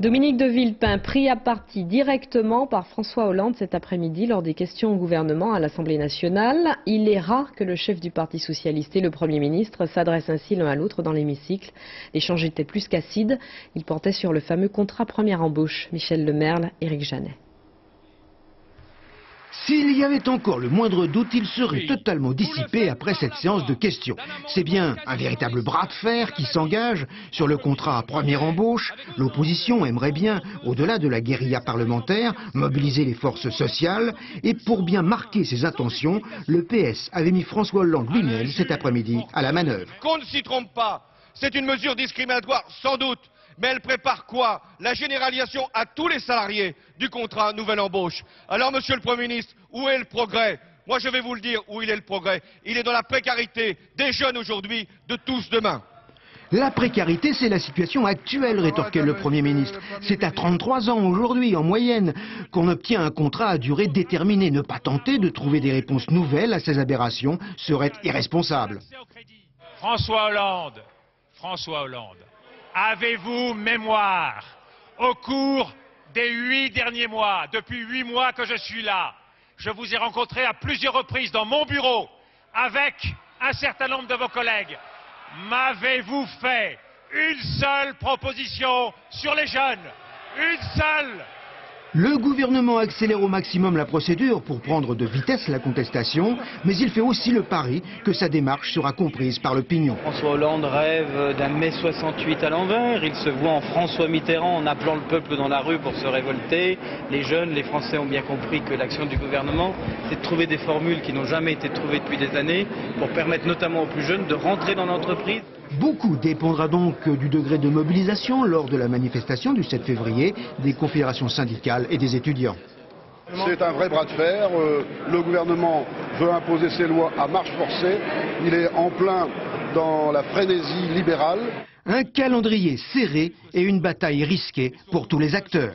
Dominique de Villepin, pris à partie directement par François Hollande cet après-midi lors des questions au gouvernement à l'Assemblée nationale. Il est rare que le chef du Parti socialiste et le Premier ministre s'adressent ainsi l'un à l'autre dans l'hémicycle. L'échange était plus qu'acide. Il portait sur le fameux contrat première embauche. Michel Lemerle, Éric Jeannet. S'il y avait encore le moindre doute, il serait totalement dissipé après cette séance de questions. C'est bien un véritable bras de fer qui s'engage sur le contrat première embauche. L'opposition aimerait bien, au-delà de la guérilla parlementaire, mobiliser les forces sociales. Et pour bien marquer ses intentions, le PS avait mis François Hollande lui-même cet après-midi à la manœuvre. Qu'on ne s'y trompe pas, c'est une mesure discriminatoire sans doute. Mais elle prépare quoi? La généralisation à tous les salariés du contrat nouvelle embauche. Alors, monsieur le Premier ministre, où est le progrès? Moi, je vais vous le dire, où il est le progrès. Il est dans la précarité des jeunes aujourd'hui, de tous demain. La précarité, c'est la situation actuelle, rétorquait le Premier ministre. C'est à 33 ans aujourd'hui, en moyenne, qu'on obtient un contrat à durée déterminée. Ne pas tenter de trouver des réponses nouvelles à ces aberrations serait irresponsable. François Hollande. Avez-vous mémoire, au cours des 8 derniers mois, depuis 8 mois que je suis là, je vous ai rencontré à plusieurs reprises dans mon bureau avec un certain nombre de vos collègues. M'avez-vous fait une seule proposition sur les jeunes? Une seule? Le gouvernement accélère au maximum la procédure pour prendre de vitesse la contestation, mais il fait aussi le pari que sa démarche sera comprise par l'opinion. François Hollande rêve d'un mai 68 à l'envers. Il se voit en François Mitterrand en appelant le peuple dans la rue pour se révolter. Les jeunes, les Français ont bien compris que l'action du gouvernement, c'est de trouver des formules qui n'ont jamais été trouvées depuis des années pour permettre notamment aux plus jeunes de rentrer dans l'entreprise. Beaucoup dépendra donc du degré de mobilisation lors de la manifestation du 7 février des confédérations syndicales et des étudiants. C'est un vrai bras de fer. Le gouvernement veut imposer ses lois à marche forcée. Il est en plein dans la frénésie libérale. Un calendrier serré et une bataille risquée pour tous les acteurs.